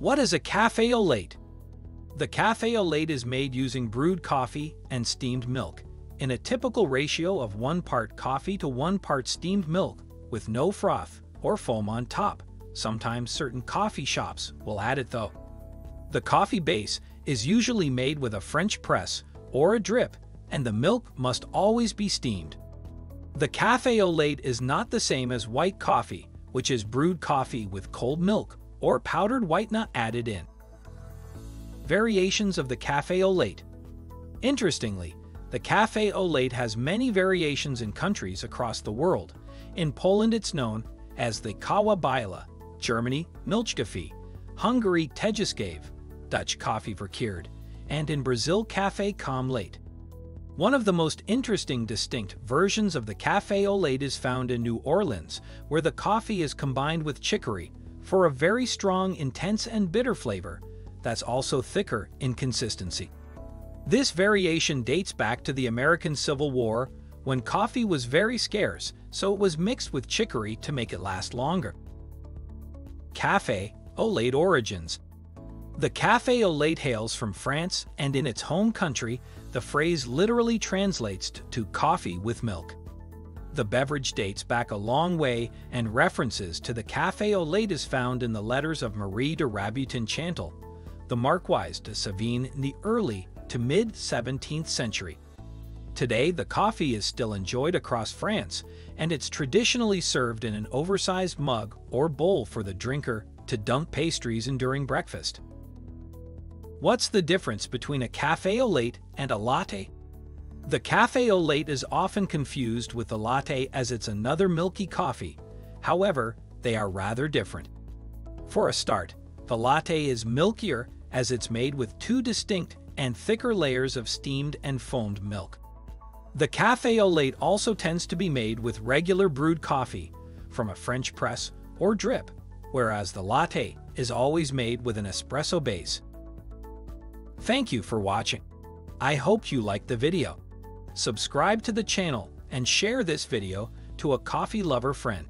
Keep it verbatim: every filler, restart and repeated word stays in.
What is a café au lait? The café au lait is made using brewed coffee and steamed milk, in a typical ratio of one part coffee to one part steamed milk, with no froth or foam on top. Sometimes certain coffee shops will add it though. The coffee base is usually made with a French press or a drip, and the milk must always be steamed. The café au lait is not the same as white coffee, which is brewed coffee with cold milk or powdered white nut added in. Variations of the café au lait. Interestingly, the café au lait has many variations in countries across the world. In Poland it's known as the kawa byla, Germany, milchkaffee, Hungary, tejcskáv, Dutch koffieverkeerd, and in Brazil, cafe com leite. One of the most interesting distinct versions of the café au lait is found in New Orleans, where the coffee is combined with chicory for a very strong, intense, and bitter flavor that's also thicker in consistency. This variation dates back to the American Civil War, when coffee was very scarce, so it was mixed with chicory to make it last longer. Café au lait origins. The café au lait hails from France, and in its home country, the phrase literally translates to coffee with milk. The beverage dates back a long way, and references to the café au lait is found in the letters of Marie de Rabutin-Chantal, the Marquise de Sévigné in the early to mid-seventeenth century. Today, the coffee is still enjoyed across France, and it's traditionally served in an oversized mug or bowl for the drinker to dunk pastries in during breakfast. What's the difference between a café au lait and a latte? The café au lait is often confused with the latte, as it's another milky coffee. However, they are rather different. For a start, the latte is milkier, as it's made with two distinct and thicker layers of steamed and foamed milk. The café au lait also tends to be made with regular brewed coffee from a French press or drip, whereas the latte is always made with an espresso base. Thank you for watching. I hope you liked the video. Subscribe to the channel and share this video to a coffee lover friend.